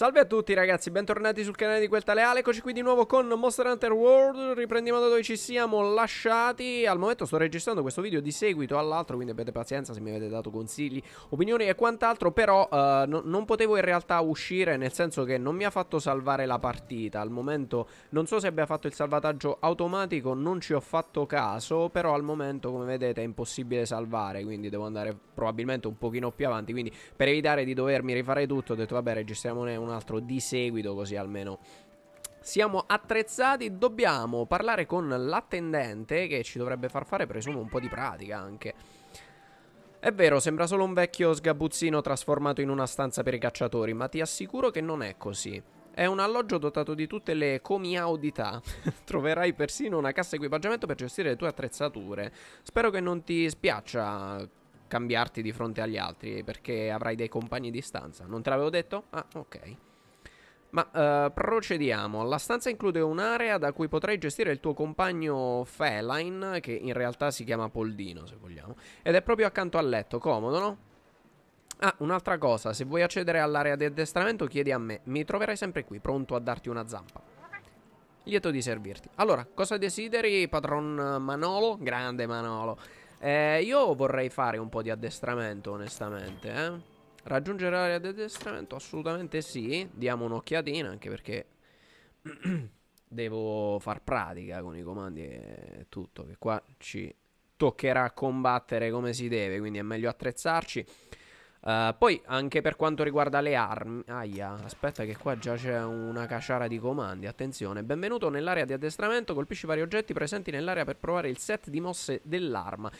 Salve a tutti ragazzi, bentornati sul canale di QuelTaleAle. Eccoci qui di nuovo con Monster Hunter World. Riprendiamo da dove ci siamo lasciati. Al momento sto registrando questo video di seguito all'altro, quindi abbiate pazienza se mi avete dato consigli, opinioni e quant'altro. Però non potevo in realtà uscire, nel senso che non mi ha fatto salvare la partita. Al momento non so se abbia fatto il salvataggio automatico, non ci ho fatto caso. Però al momento, come vedete, è impossibile salvare, quindi devo andare probabilmente un pochino più avanti. Quindi per evitare di dovermi rifare tutto ho detto vabbè, registriamone un altro di seguito, così almeno siamo attrezzati. Dobbiamo parlare con l'attendente, che ci dovrebbe far fare, presumo, un po' di pratica anche. È vero, sembra solo un vecchio sgabuzzino trasformato in una stanza per i cacciatori, ma ti assicuro che non è così. È un alloggio dotato di tutte le comiaudità. Troverai persino una cassa equipaggiamento per gestire le tue attrezzature. Spero che non ti spiaccia cambiarti di fronte agli altri, perché avrai dei compagni di stanza. Non te l'avevo detto? Ah, ok. Ma procediamo. La stanza include un'area da cui potrai gestire il tuo compagno feline, che in realtà si chiama Poldino, se vogliamo, ed è proprio accanto al letto. Comodo, no? Ah, un'altra cosa, se vuoi accedere all'area di addestramento chiedi a me. Mi troverai sempre qui, pronto a darti una zampa. Lieto di servirti. Allora, cosa desideri, padron Manolo? Grande Manolo. Io vorrei fare un po' di addestramento, onestamente, Raggiungere l'area di addestramento? Assolutamente sì. Diamo un'occhiatina, anche perché devo far pratica con i comandi e tutto, che qua ci toccherà combattere come si deve, quindi è meglio attrezzarci. Poi anche per quanto riguarda le armi. Aia, aspetta che qua già c'è una caciara di comandi. Attenzione. Benvenuto nell'area di addestramento. Colpisci vari oggetti presenti nell'area per provare il set di mosse dell'arma.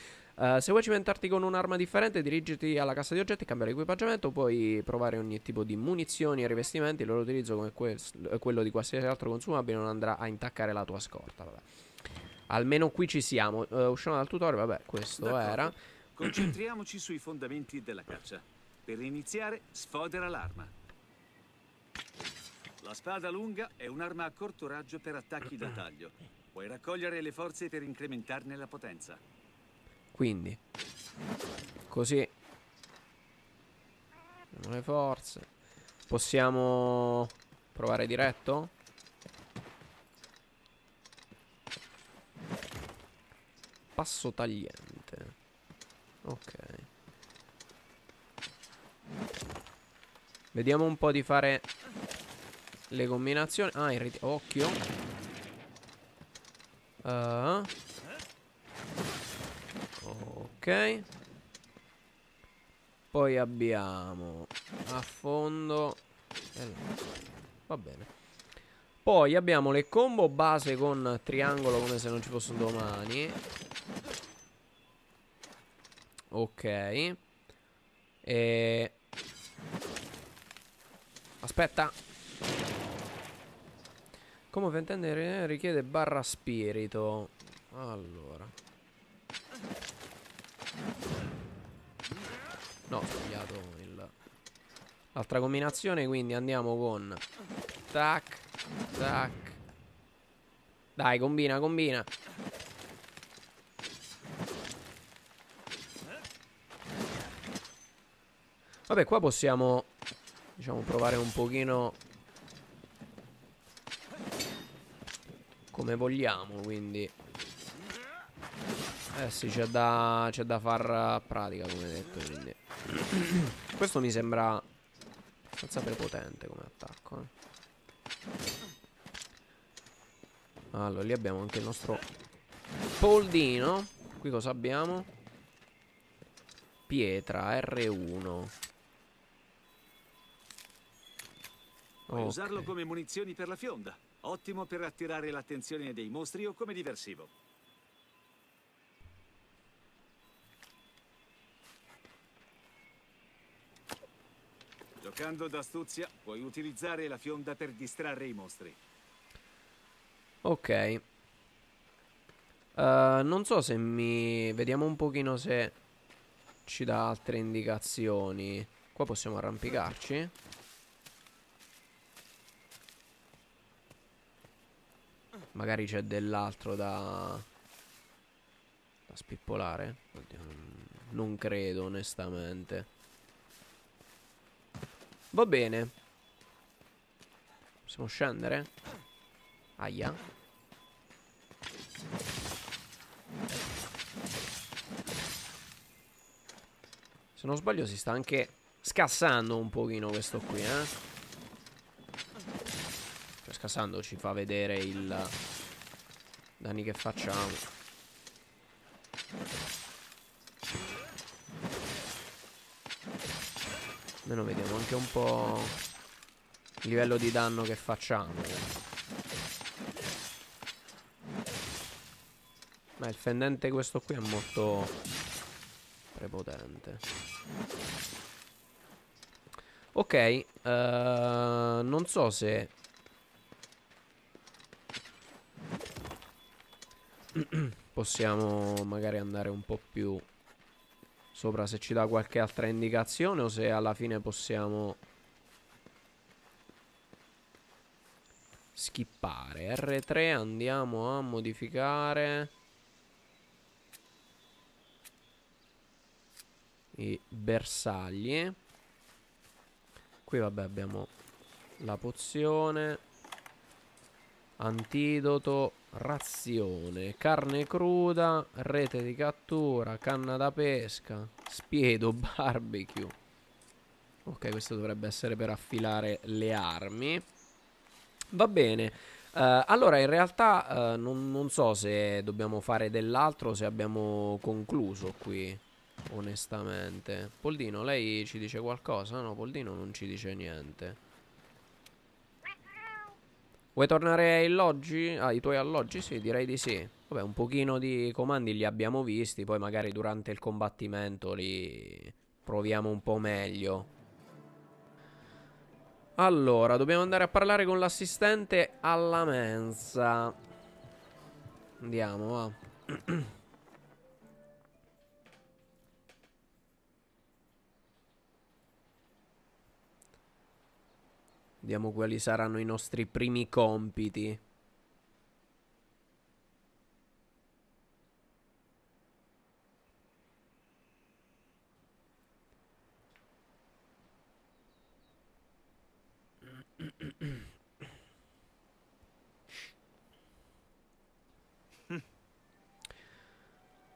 Se vuoi cimentarti con un'arma differente, dirigiti alla cassa di oggetti e cambia l'equipaggiamento. Puoi provare ogni tipo di munizioni e rivestimenti. Il loro utilizzo, come quello di qualsiasi altro consumabile, non andrà a intaccare la tua scorta. Vabbè. Almeno qui ci siamo. Usciamo dal tutorial. Vabbè, questo era. Concentriamoci sui fondamenti della caccia. Per iniziare, sfodera l'arma. La spada lunga è un'arma a corto raggio per attacchi da taglio. Puoi raccogliere le forze per incrementarne la potenza. Quindi, così, le forze. Possiamo provare diretto? Passo tagliente. Ok. Vediamo un po' di fare le combinazioni. Ah, occhio. Ok. Poi abbiamo a fondo. Va bene. Poi abbiamo le combo base con triangolo, come se non ci fossero domani. Ok. E... aspetta. Come ventenne richiede barra spirito. Allora. No, ho sbagliato l'altra combinazione, quindi andiamo con tac, tac. Dai, combina, combina. Vabbè, qua possiamo, diciamo, provare un pochino come vogliamo, quindi. Eh sì, c'è da far pratica, come detto, quindi. Questo mi sembra abbastanza prepotente come attacco, Allora, lì abbiamo anche il nostro Poldino. Qui cosa abbiamo? Pietra, R1. Puoi usarlo come munizioni per la fionda. Ottimo per attirare l'attenzione dei mostri o come diversivo. Giocando d'astuzia puoi utilizzare la fionda per distrarre i mostri. Ok. Non so se mi... vediamo un pochino se ci dà altre indicazioni. Qua possiamo arrampicarci. Magari c'è dell'altro da spippolare. Oddio, non credo, onestamente. Va bene. Possiamo scendere? Aia. Se non sbaglio si sta anche scassando un pochino questo qui, eh. Cioè scassando ci fa vedere il danni che facciamo. Almeno vediamo anche un po' il livello di danno che facciamo. Ma il fendente questo qui è molto prepotente. Ok, non so se possiamo magari andare un po' più sopra, se ci dà qualche altra indicazione, o se alla fine possiamo skippare. R3 andiamo a modificare i bersagli. Qui vabbè abbiamo la pozione, antidoto, razione, carne cruda, rete di cattura, canna da pesca, spiedo, barbecue. Ok, questo dovrebbe essere per affilare le armi. Va bene. Allora in realtà non so se dobbiamo fare dell'altro, se abbiamo concluso qui, onestamente. Poldino, lei ci dice qualcosa? No, Poldino non ci dice niente. Vuoi tornare ai alloggi? Ah, i tuoi alloggi? Sì, direi di sì. Vabbè, un pochino di comandi li abbiamo visti, poi magari durante il combattimento li proviamo un po' meglio. Allora, dobbiamo andare a parlare con l'assistente alla mensa. Andiamo, va. Vediamo quali saranno i nostri primi compiti.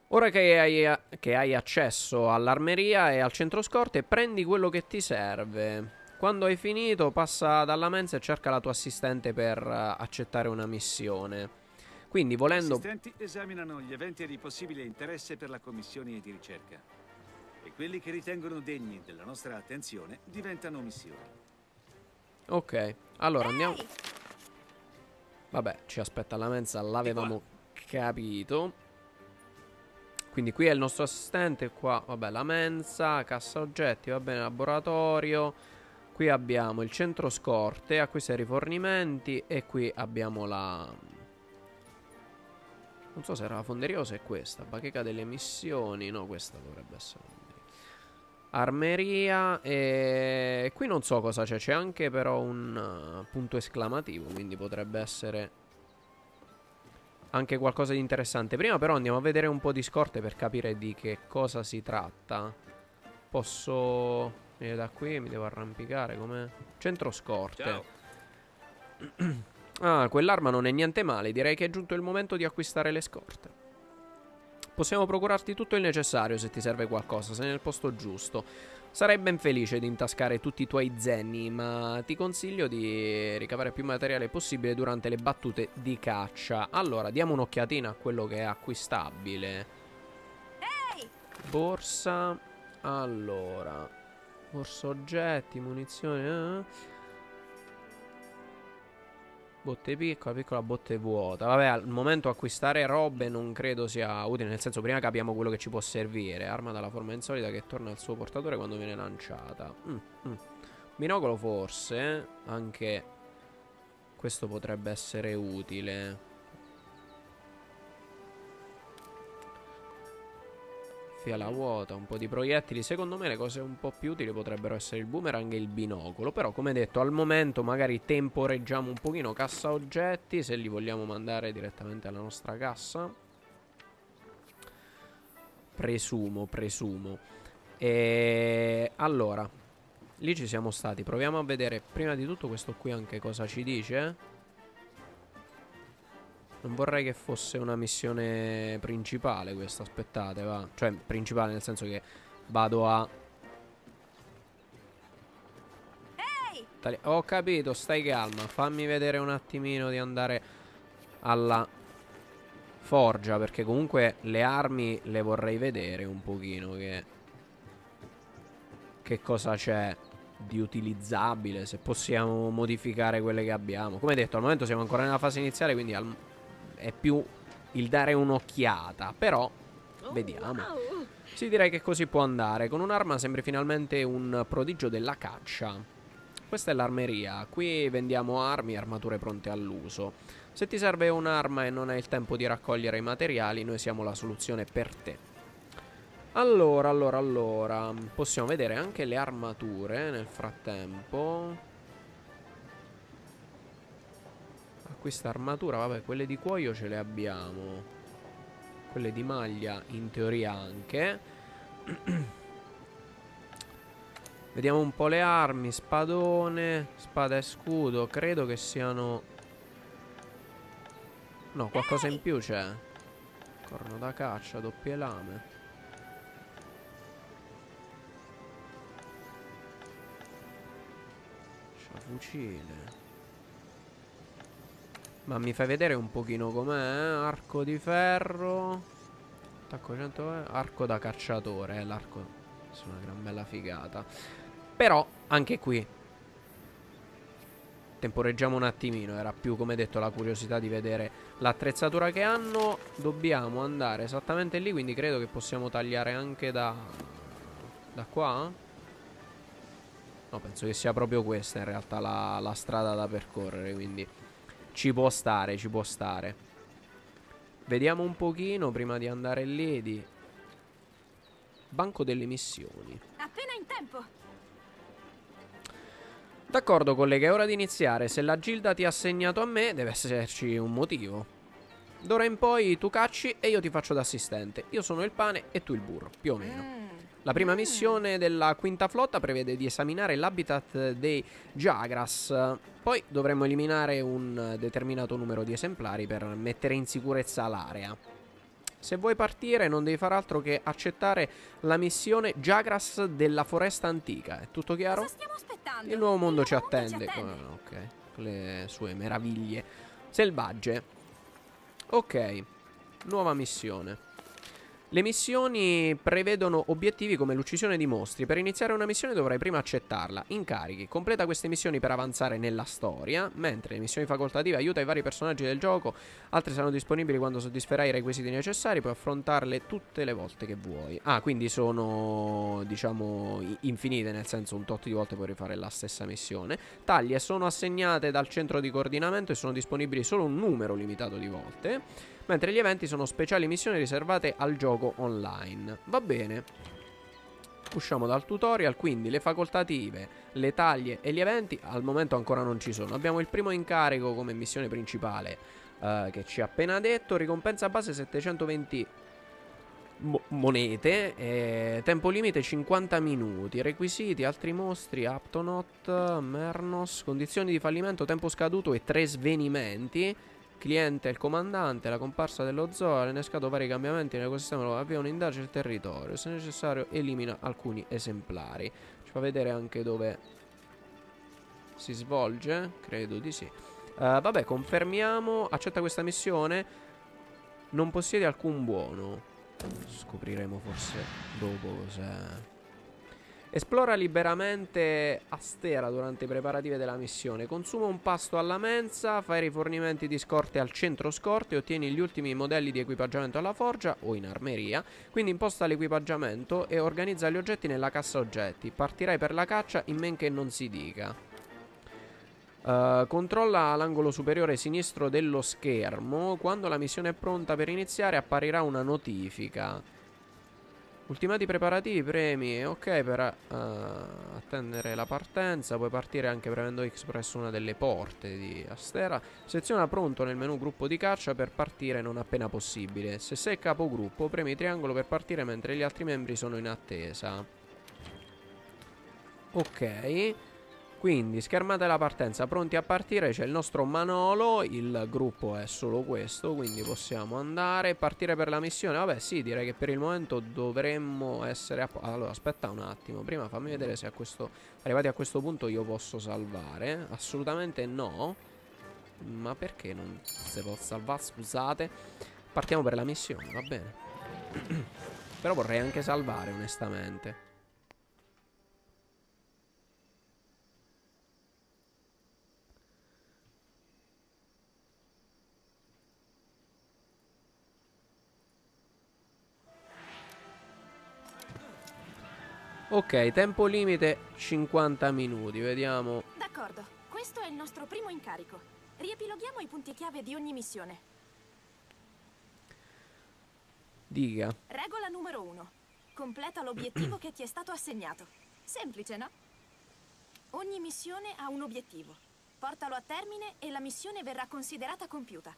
Ora che hai accesso all'armeria e al centro scorte, prendi quello che ti serve. Quando hai finito, passa dalla mensa e cerca la tua assistente per accettare una missione. Quindi, volendo... Gli assistenti esaminano gli eventi di possibile interesse per la commissione di ricerca. E quelli che ritengono degni della nostra attenzione diventano missioni. Ok, allora andiamo... Vabbè, ci aspetta la mensa, l'avevamo capito. Quindi qui è il nostro assistente, qua, vabbè, la mensa, cassa oggetti, va bene, laboratorio... Qui abbiamo il centro scorte, acquista i rifornimenti, e qui abbiamo la... Non so se era la fonderia o se è questa, bacheca delle missioni, no, questa dovrebbe essere armeria. E qui non so cosa c'è, c'è anche però un punto esclamativo, quindi potrebbe essere anche qualcosa di interessante. Prima però andiamo a vedere un po' di scorte per capire di che cosa si tratta. Posso... da qui mi devo arrampicare, com'è? Centro scorte. Ah, quell'arma non è niente male. Direi che è giunto il momento di acquistare le scorte. Possiamo procurarti tutto il necessario se ti serve qualcosa. Sei nel posto giusto. Sarei ben felice di intascare tutti i tuoi zenni, ma ti consiglio di ricavare più materiale possibile durante le battute di caccia. Allora, diamo un'occhiatina a quello che è acquistabile. Borsa. Allora, borsa oggetti, munizioni, botte piccola botte vuota. Vabbè, al momento acquistare robe non credo sia utile, nel senso, prima capiamo quello che ci può servire. Arma dalla forma insolita che torna al suo portatore quando viene lanciata. Binocolo forse, anche questo potrebbe essere utile. Alla vuota, un po' di proiettili. Secondo me le cose un po' più utili potrebbero essere il boomerang e il binocolo. Però come detto, al momento magari temporeggiamo un pochino. Cassa oggetti, se li vogliamo mandare direttamente alla nostra cassa, presumo. E allora Lì ci siamo stati. Proviamo a vedere prima di tutto questo qui anche cosa ci dice. Non vorrei che fosse una missione principale questa, aspettate, va. Cioè principale nel senso che vado a... Ho capito, stai calma. Fammi vedere un attimino di andare alla forgia, perché comunque le armi le vorrei vedere un pochino. Che cosa c'è di utilizzabile, se possiamo modificare quelle che abbiamo. Come detto, al momento siamo ancora nella fase iniziale, quindi è più il dare un'occhiata. Però vediamo. Sì, direi che così può andare. Con un'arma sembri finalmente un prodigio della caccia. Questa è l'armeria, qui vendiamo armi e armature pronte all'uso. Se ti serve un'arma e non hai il tempo di raccogliere i materiali, noi siamo la soluzione per te. Allora, possiamo vedere anche le armature nel frattempo. Questa armatura, vabbè, quelle di cuoio ce le abbiamo. Quelle di maglia in teoria anche. Vediamo un po' le armi, spadone, spada e scudo, credo che siano... No, qualcosa in più c'è. Corno da caccia, doppie lame. Fucile. Ma mi fai vedere un pochino com'è, eh? Arco di ferro. Attacco 100, arco da cacciatore, l'arco... Sono una gran bella figata. Però anche qui temporeggiamo un attimino. Era più, come detto, la curiosità di vedere l'attrezzatura che hanno. Dobbiamo andare esattamente lì, quindi credo che possiamo tagliare anche da qua. No, penso che sia proprio questa in realtà la strada da percorrere, quindi ci può stare, ci può stare. Vediamo un pochino prima di andare lì di banco delle missioni. Appena in tempo. D'accordo, collega, è ora di iniziare. Se la gilda ti ha assegnato a me, deve esserci un motivo. D'ora in poi tu cacci e io ti faccio da assistente. Io sono il pane e tu il burro, più o meno. La prima missione della quinta flotta prevede di esaminare l'habitat dei Jagras. Poi dovremo eliminare un determinato numero di esemplari per mettere in sicurezza l'area. Se vuoi partire non devi far altro che accettare la missione Jagras della foresta antica. È tutto chiaro? Cosa stiamo aspettando? Il nuovo mondo ci attende. Ok, le sue meraviglie selvagge. Ok, nuova missione. Le missioni prevedono obiettivi come l'uccisione di mostri. Per iniziare una missione dovrai prima accettarla. Incarichi. Completa queste missioni per avanzare nella storia. Mentre le missioni facoltative aiutano i vari personaggi del gioco. Altre saranno disponibili quando soddisferai i requisiti necessari. Puoi affrontarle tutte le volte che vuoi. Ah, quindi sono, diciamo, infinite. Nel senso, un tot di volte puoi rifare la stessa missione. Taglie sono assegnate dal centro di coordinamento e sono disponibili solo un numero limitato di volte. Mentre gli eventi sono speciali missioni riservate al gioco online. Va bene. Usciamo dal tutorial. Quindi le facoltative, le taglie e gli eventi al momento ancora non ci sono. Abbiamo il primo incarico come missione principale, che ci ha appena detto. Ricompensa base 720 monete, tempo limite 50 minuti. Requisiti: altri mostri, Aptonot, Mernos. Condizioni di fallimento, tempo scaduto e 3 svenimenti. Cliente, il comandante, la comparsa dello zoo ha innescato vari cambiamenti nell'ecosistema, avvia un'indagine del territorio. Se necessario elimina alcuni esemplari. Ci fa vedere anche dove si svolge? Credo di sì. Vabbè, confermiamo. Accetta questa missione. Non possiedi alcun buono. Scopriremo forse dopo cos'è. Esplora liberamente Astera durante i preparativi della missione. Consuma un pasto alla mensa, fai rifornimenti di scorte al centro scorte, ottieni gli ultimi modelli di equipaggiamento alla forgia o in armeria. Quindi imposta l'equipaggiamento e organizza gli oggetti nella cassa oggetti. Partirai per la caccia in men che non si dica. Controlla l'angolo superiore sinistro dello schermo. Quando la missione è pronta per iniziare apparirà una notifica. Ultimati preparativi, premi. Ok, per attendere la partenza puoi partire anche premendo X presso una delle porte di Astera. Seleziona pronto nel menu gruppo di caccia per partire non appena possibile. Se sei capogruppo premi triangolo per partire mentre gli altri membri sono in attesa. Ok, quindi schermata la partenza, pronti a partire, c'è il nostro Manolo, il gruppo è solo questo, quindi possiamo andare e partire per la missione. Vabbè, sì, direi che per il momento dovremmo essere a... Allora, aspetta un attimo, prima fammi vedere se a questo... arrivati a questo punto io posso salvare. Assolutamente no. Ma perché non si può salvare? Scusate. Partiamo per la missione, va bene. Però vorrei anche salvare, onestamente. Ok, tempo limite 50 minuti, vediamo. D'accordo, questo è il nostro primo incarico. Riepiloghiamo i punti chiave di ogni missione. Diga. Regola numero 1. Completa l'obiettivo che ti è stato assegnato. Semplice, no? Ogni missione ha un obiettivo. Portalo a termine e la missione verrà considerata compiuta.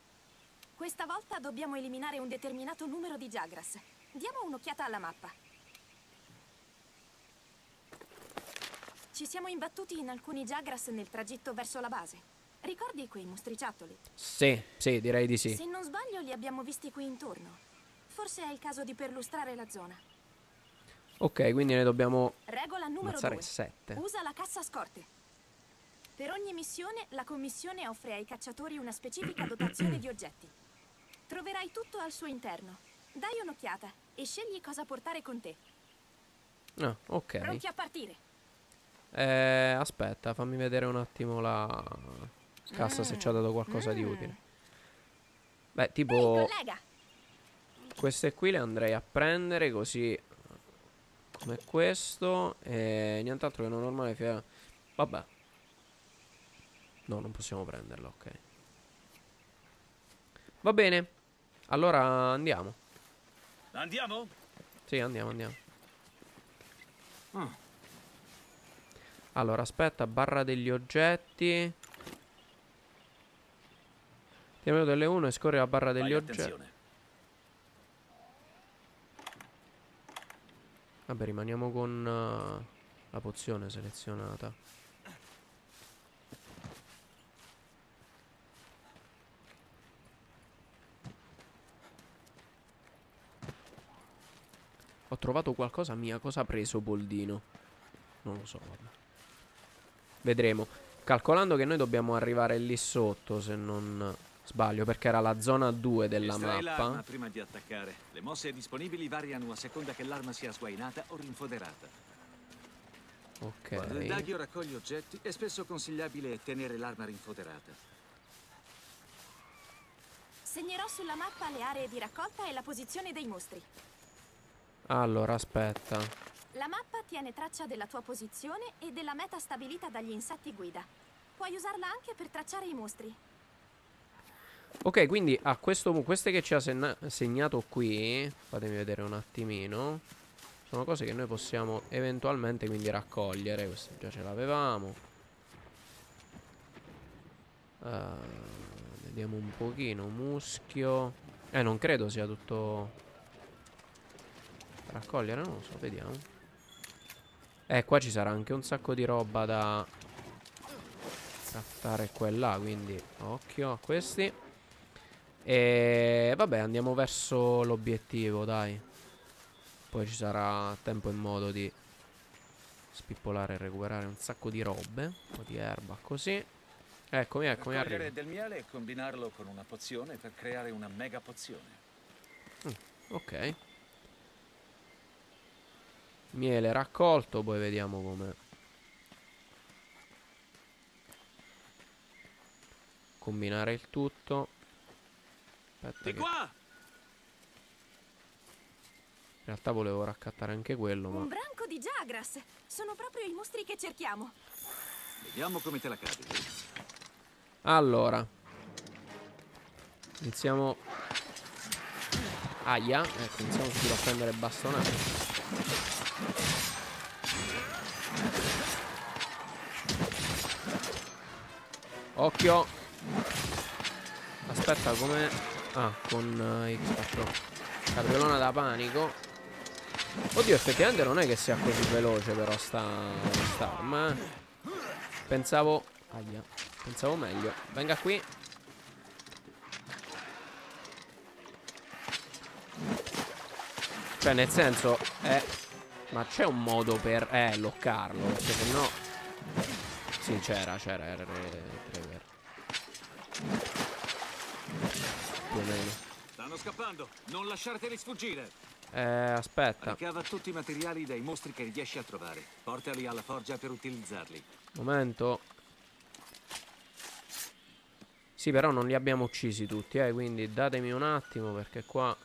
Questa volta dobbiamo eliminare un determinato numero di Jagras. Diamo un'occhiata alla mappa. Ci siamo imbattuti in alcuni Jagras nel tragitto verso la base. Ricordi quei mostriciattoli? Sì, sì, direi di sì. Se non sbaglio li abbiamo visti qui intorno. Forse è il caso di perlustrare la zona. Ok, quindi ne dobbiamo... Regola numero 2. 7. Usa la cassa scorte. Per ogni missione la commissione offre ai cacciatori una specifica dotazione di oggetti. Troverai tutto al suo interno. Dai un'occhiata e scegli cosa portare con te. Ah, ok. Pronti a partire. Aspetta, fammi vedere un attimo la cassa se ci ha dato qualcosa di utile. Beh, tipo queste qui le andrei a prendere così, come questo. E nient'altro che una normale fiera. Vabbè. No, non possiamo prenderla, ok. Va bene. Allora andiamo. Andiamo? Sì, andiamo, andiamo. Allora, aspetta, barra degli oggetti. Tiamolo delle 1 e scorri la barra degli oggetti. Vabbè, rimaniamo con la pozione selezionata. Ho trovato qualcosa mia, cosa ha preso Poldino? Non lo so, vabbè. Vedremo. Calcolando che noi dobbiamo arrivare lì sotto, se non sbaglio, perché era la zona 2 della mappa. Prima di attaccare, le mosse disponibili variano a seconda che l'arma sia sguainata o rinfoderata. Ok. Quando il daghio raccoglie oggetti, è spesso consigliabile tenere l'arma rinfoderata. Segnerò sulla mappa le aree di raccolta e la posizione dei mostri. Allora, aspetta. La mappa tiene traccia della tua posizione e della meta stabilita dagli insetti guida. Puoi usarla anche per tracciare i mostri. Ok, quindi a questo punto, queste che ci ha segnato qui, fatemi vedere un attimino, sono cose che noi possiamo eventualmente quindi raccogliere. Queste già ce l'avevamo. Vediamo un pochino, muschio. Non credo sia tutto raccogliere, non lo so, vediamo. Qua ci sarà anche un sacco di roba da trattare qua e là, quindi occhio a questi. E vabbè, andiamo verso l'obiettivo, dai. Poi ci sarà tempo e modo di spippolare e recuperare un sacco di robe, un po' di erba, così. Eccomi, eccomi, arrivo. Raccogliere del miele e combinarlo con una pozione per creare una mega pozione. Ok. Miele raccolto, poi vediamo come combinare il tutto. Aspetta, qua! In realtà volevo raccattare anche quello, ma... Un branco di Jagras! Sono proprio i mostri che cerchiamo. Vediamo come te la cavi. Allora, iniziamo. Aia, ecco, iniziamo subito a prendere bastonate. Occhio. Aspetta, come... Ah, con X4. Capriolona da panico. Oddio, effettivamente non è che sia così veloce però sta arma. Pensavo... ahia. Pensavo meglio. Venga qui. Cioè, nel senso... ma c'è un modo per... loccarlo, perché sennò... Sì, c'era R3. Più o meno. Stanno scappando, non lasciateli sfuggire. Aspetta. Ricava tutti i materiali dai mostri che riesci a trovare. Portali alla forgia per utilizzarli. Momento. Sì, però non li abbiamo uccisi tutti, quindi datemi un attimo, perché qua...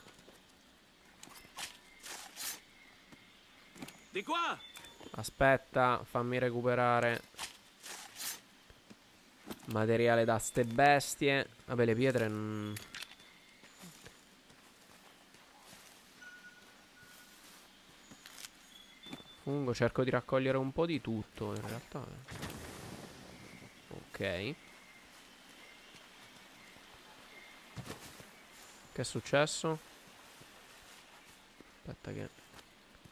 Di qua! Aspetta, fammi recuperare materiale da ste bestie. Vabbè, le pietre... Fungo, cerco di raccogliere un po' di tutto, in realtà. Ok. Che è successo? Aspetta che...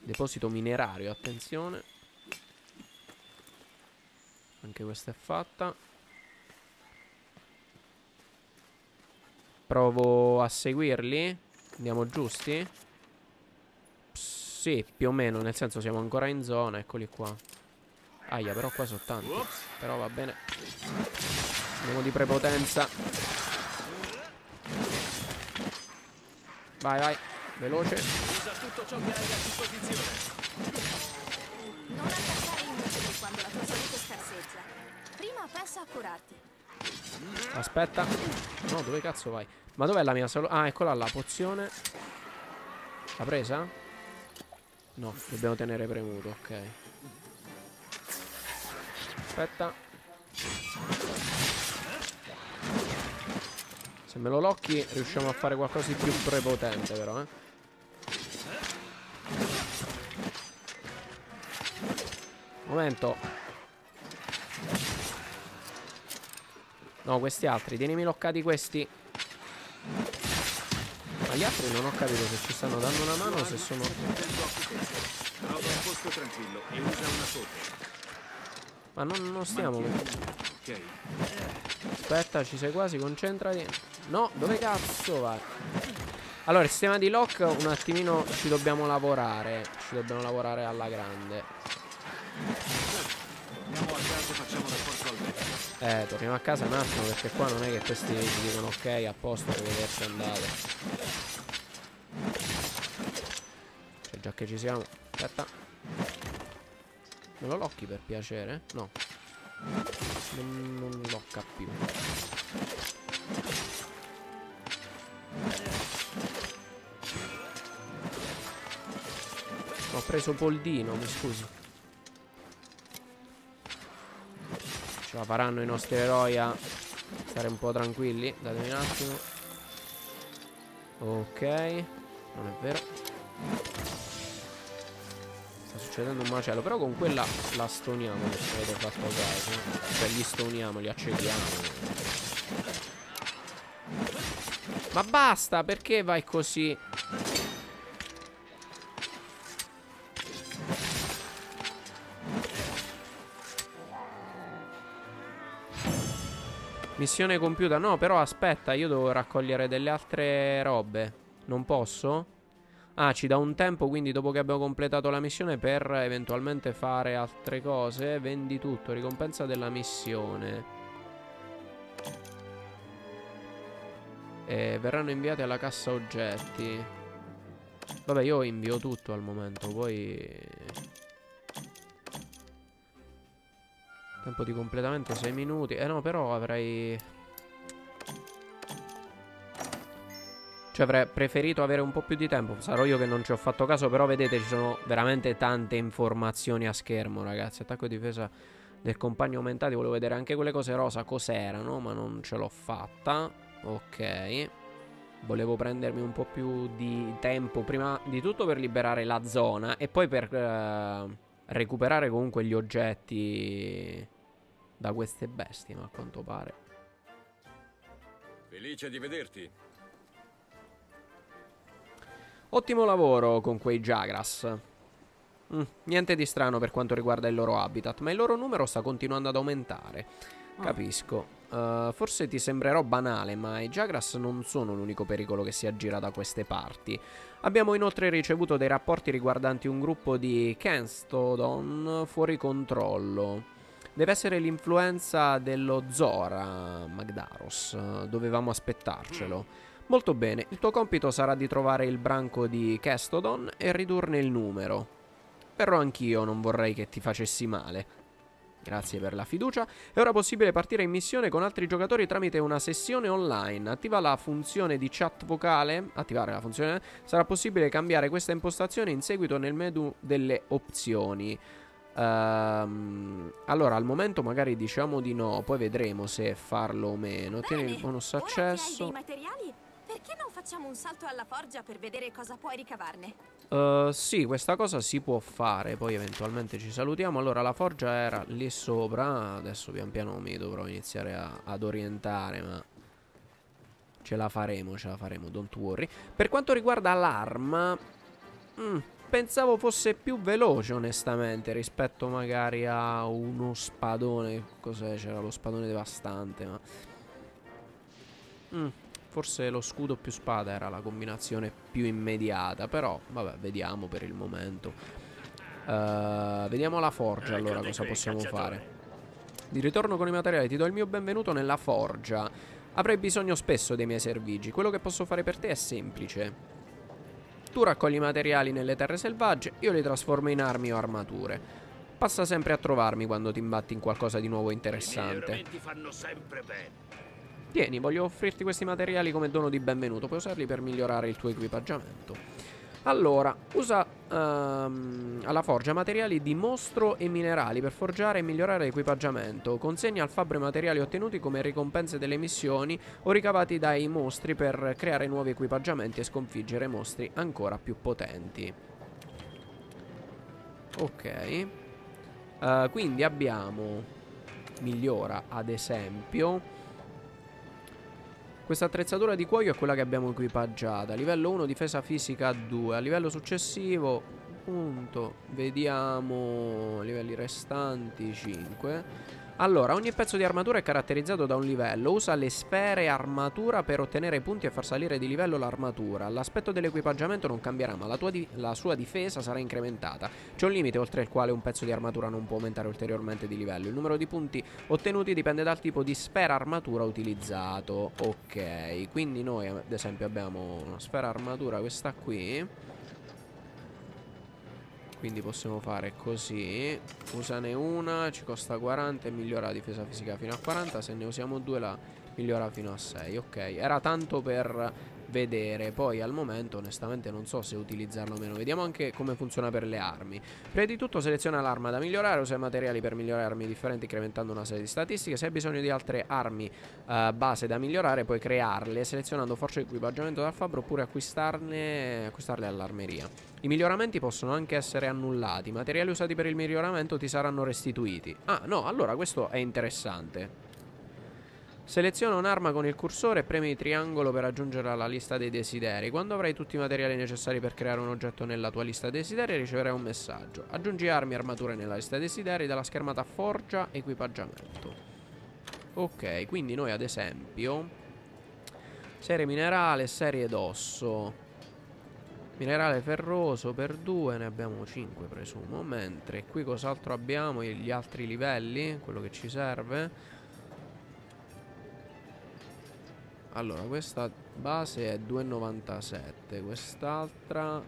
Deposito minerario, attenzione. Anche questa è fatta. Provo a seguirli. Andiamo giusti? Sì, più o meno, nel senso siamo ancora in zona, eccoli qua. Aia, però qua sono tanti. Però va bene. Andiamo di prepotenza. Vai, vai, veloce. Tutto ciò che hai a disposizione. Non attaccare inutili quando la tua salute scarseggia. Prima pensa a curarti. Aspetta. No, dove cazzo vai? Ma dov'è la mia salute? Ah, eccola la pozione. L'ha presa? No, dobbiamo tenere premuto, ok. Aspetta. Se me lo locchi riusciamo a fare qualcosa di più prepotente però, Momento. No, questi altri. Tienimi loccati questi. Ma gli altri non ho capito se ci stanno dando una mano o se sono... Ma non stiamo... Aspetta, ci sei quasi, concentrati. No, dove cazzo vai? Allora, il sistema di lock un attimino ci dobbiamo lavorare. Ci dobbiamo lavorare alla grande. Torniamo a casa un attimo, perché qua non è che questi ci dicono ok, a posto, per vederci andare. Cioè, già che ci siamo. Aspetta. Me lo locchi per piacere? No. Non locca più. Ho preso Poldino, mi scusi. Ce la faranno i nostri eroi a stare un po' tranquilli. Datemi un attimo. Ok. Non è vero. Sta succedendo un macello. Però con quella la stoniamo, se avete fatto caso. Cioè li stoniamo, li accechiamo. Ma basta, perché vai così? Missione compiuta. No, però aspetta, io devo raccogliere delle altre robe. Non posso? Ah, ci dà un tempo, quindi dopo che abbiamo completato la missione, per eventualmente fare altre cose. Vendi tutto, ricompensa della missione. E verranno inviate alla cassa oggetti. Vabbè, io invio tutto al momento, poi... Tempo di completamento 6 minuti. No, però avrei... Cioè avrei preferito avere un po' più di tempo. Sarò io che non ci ho fatto caso, però vedete ci sono veramente tante informazioni a schermo, ragazzi. Attacco e difesa del compagno aumentati. Volevo vedere anche quelle cose rosa cos'erano, ma non ce l'ho fatta. Ok. Volevo prendermi un po' più di tempo, prima di tutto per liberare la zona e poi per... recuperare comunque gli oggetti da queste bestie, ma a quanto pare. Felice di vederti. Ottimo lavoro con quei Jagras. Niente di strano per quanto riguarda il loro habitat, ma il loro numero sta continuando ad aumentare. Capisco. Forse ti sembrerò banale, ma i Jagras non sono l'unico pericolo che si aggira da queste parti. Abbiamo inoltre ricevuto dei rapporti riguardanti un gruppo di Kestodon fuori controllo. Deve essere l'influenza dello Zora Magdaros. Dovevamo aspettarcelo. Molto bene, il tuo compito sarà di trovare il branco di Kestodon e ridurne il numero. Però anch'io non vorrei che ti facessi male. Grazie per la fiducia. È ora possibile partire in missione con altri giocatori tramite una sessione online. Attiva la funzione di chat vocale. Attivare la funzione. Sarà possibile cambiare questa impostazione in seguito nel menu delle opzioni. Allora, al momento magari diciamo di no. Poi vedremo se farlo o meno. Tieni il bonus accesso. Ora che hai dei materiali, perché non facciamo un salto alla forgia per vedere cosa puoi ricavarne? Sì, questa cosa si può fare. Poi eventualmente ci salutiamo. Allora, la forgia era lì sopra. Adesso pian piano mi dovrò iniziare ad orientare, ma ce la faremo, don't worry. Per quanto riguarda l'arma, pensavo fosse più veloce onestamente rispetto magari a uno spadone. Cos'è? C'era lo spadone devastante, ma forse lo scudo più spada era la combinazione più immediata. Però vabbè, vediamo per il momento. Vediamo la forgia allora cosa possiamo fare. Di ritorno con i materiali, ti do il mio benvenuto nella forgia. Avrei bisogno spesso dei miei servigi. Quello che posso fare per te è semplice. Tu raccogli i materiali nelle terre selvagge, io li trasformo in armi o armature. Passa sempre a trovarmi quando ti imbatti in qualcosa di nuovo interessante. I miei fanno sempre bene. Tieni, voglio offrirti questi materiali come dono di benvenuto. Puoi usarli per migliorare il tuo equipaggiamento. Allora, usa alla forgia materiali di mostro e minerali per forgiare e migliorare l'equipaggiamento. Consegna al fabbro i materiali ottenuti come ricompense delle missioni o ricavati dai mostri per creare nuovi equipaggiamenti e sconfiggere mostri ancora più potenti. Ok. Quindi abbiamo... Migliora, ad esempio... Questa attrezzatura di cuoio è quella che abbiamo equipaggiata. Livello 1, difesa fisica 2. A livello successivo, punto. Vediamo livelli restanti, 5. Allora, ogni pezzo di armatura è caratterizzato da un livello. Usa le sfere armatura per ottenere punti e far salire di livello l'armatura. L'aspetto dell'equipaggiamento non cambierà, ma la sua difesa sarà incrementata. C'è un limite oltre il quale un pezzo di armatura non può aumentare ulteriormente di livello. Il numero di punti ottenuti dipende dal tipo di sfera armatura utilizzato. Ok, quindi noi ad esempio abbiamo una sfera armatura, questa qui. Quindi possiamo fare così. Usane una, ci costa 40 e migliora la difesa fisica fino a 40. Se ne usiamo due la migliora fino a 6. Ok, era tanto per vedere. Poi al momento onestamente non so se utilizzarlo o meno. Vediamo anche come funziona per le armi. Prima di tutto seleziona l'arma da migliorare. Usa i materiali per migliorare armi differenti incrementando una serie di statistiche. Se hai bisogno di altre armi base da migliorare puoi crearle selezionando forza di equipaggiamento dal fabbro oppure acquistarle all'armeria. I miglioramenti possono anche essere annullati. I materiali usati per il miglioramento ti saranno restituiti. Ah no, allora questo è interessante. Seleziona un'arma con il cursore e premi il triangolo per aggiungere alla lista dei desideri. Quando avrai tutti i materiali necessari per creare un oggetto nella tua lista desideri riceverai un messaggio. Aggiungi armi e armature nella lista desideri dalla schermata forgia equipaggiamento. Ok, quindi noi ad esempio serie minerale, serie d'osso, minerale ferroso per 2, ne abbiamo 5 presumo. Mentre qui cos'altro abbiamo? Gli altri livelli, quello che ci serve. Allora, questa base è 2,97, quest'altra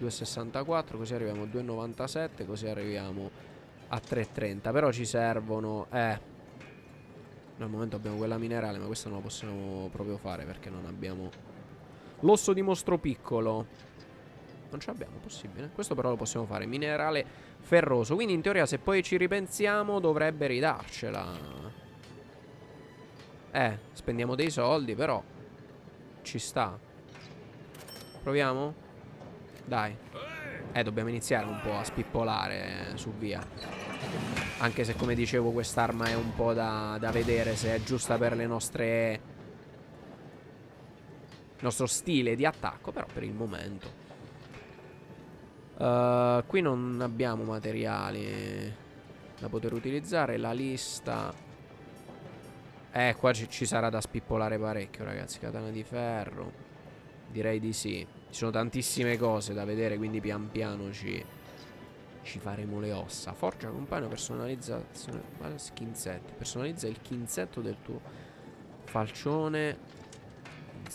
2,64, così arriviamo a 2,97, così arriviamo a 3,30. Però ci servono... Al momento abbiamo quella minerale, ma questa non la possiamo proprio fare perché non abbiamo... L'osso di mostro piccolo. Non ce l'abbiamo, possibile. Questo però lo possiamo fare, minerale ferroso. Quindi in teoria se poi ci ripensiamo dovrebbe ridarcela. Spendiamo dei soldi, però ci sta. Proviamo? Dai. Dobbiamo iniziare un po' a spippolare su via. Anche se, come dicevo, quest'arma è un po' da vedere se è giusta per le nostre... nostro stile di attacco, però per il momento Qui non abbiamo materiali da poter utilizzare. La lista... qua ci sarà da spippolare parecchio, ragazzi. Katana di ferro. Direi di sì. Ci sono tantissime cose da vedere, quindi pian piano ci faremo le ossa. Forgia, compagno, personalizzazione. Skinsetto. Personalizza il skinsetto del tuo falcione.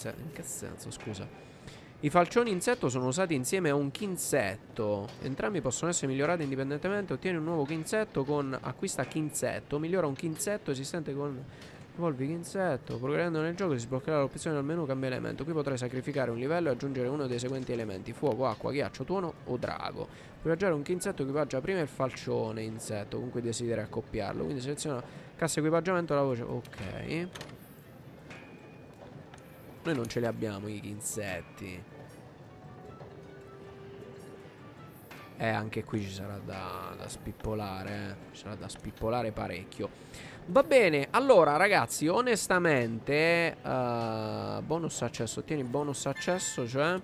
In che senso, scusa? I falcioni insetto sono usati insieme a un chinsetto. Entrambi possono essere migliorati indipendentemente. Ottieni un nuovo chinsetto con acquista chinsetto. Migliora un chinsetto esistente con evolvi chinsetto. Progredendo nel gioco si sbloccherà l'opzione al menu cambia elemento. Qui potrai sacrificare un livello e aggiungere uno dei seguenti elementi: fuoco, acqua, ghiaccio, tuono o drago. Per aggiungere un chinsetto equipaggia prima il falcione insetto con cui desideri accoppiarlo. Quindi seleziona cassa equipaggiamento alla voce. Ok. Noi non ce li abbiamo gli insetti. Anche qui ci sarà da spippolare. Ci sarà da spippolare parecchio. Va bene, allora ragazzi, onestamente bonus accesso, ottieni bonus accesso, cioè.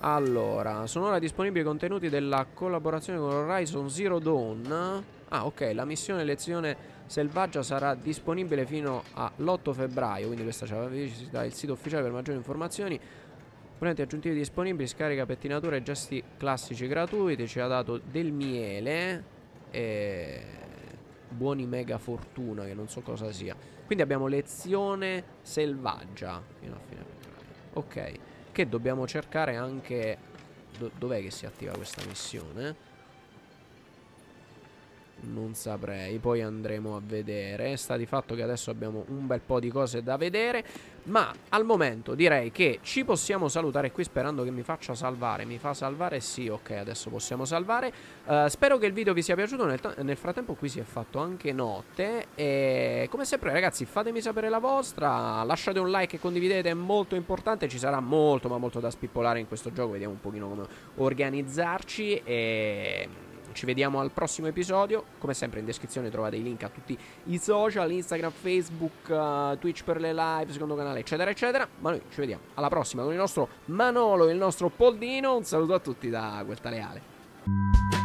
Allora, sono ora disponibili i contenuti della collaborazione con Horizon Zero Dawn. Ah, ok, la missione lezione selvaggia sarà disponibile fino all'8 febbraio, quindi questa ce la visita il sito ufficiale per maggiori informazioni. Componenti aggiuntivi disponibili, scarica pettinatura e gesti classici gratuiti, ci ha dato del miele e buoni mega fortuna che non so cosa sia. Quindi abbiamo lezione selvaggia fino a fine febbraio. Ok, che dobbiamo cercare anche dov'è che si attiva questa missione? Non saprei, poi andremo a vedere. Sta di fatto che adesso abbiamo un bel po' di cose da vedere, ma al momento direi che ci possiamo salutare qui sperando che mi faccia salvare. Mi fa salvare? Sì, ok, adesso possiamo salvare. Spero che il video vi sia piaciuto. Nel frattempo qui si è fatto anche notte. E come sempre ragazzi, fatemi sapere la vostra. Lasciate un like e condividete, è molto importante. Ci sarà molto ma molto da spippolare in questo gioco. Vediamo un pochino come organizzarci. E... ci vediamo al prossimo episodio. Come sempre in descrizione trovate i link a tutti i social, Instagram, Facebook, Twitch per le live, secondo canale, eccetera eccetera. Ma noi ci vediamo alla prossima con il nostro Manolo e il nostro Poldino. Un saluto a tutti da QuelTaleAle.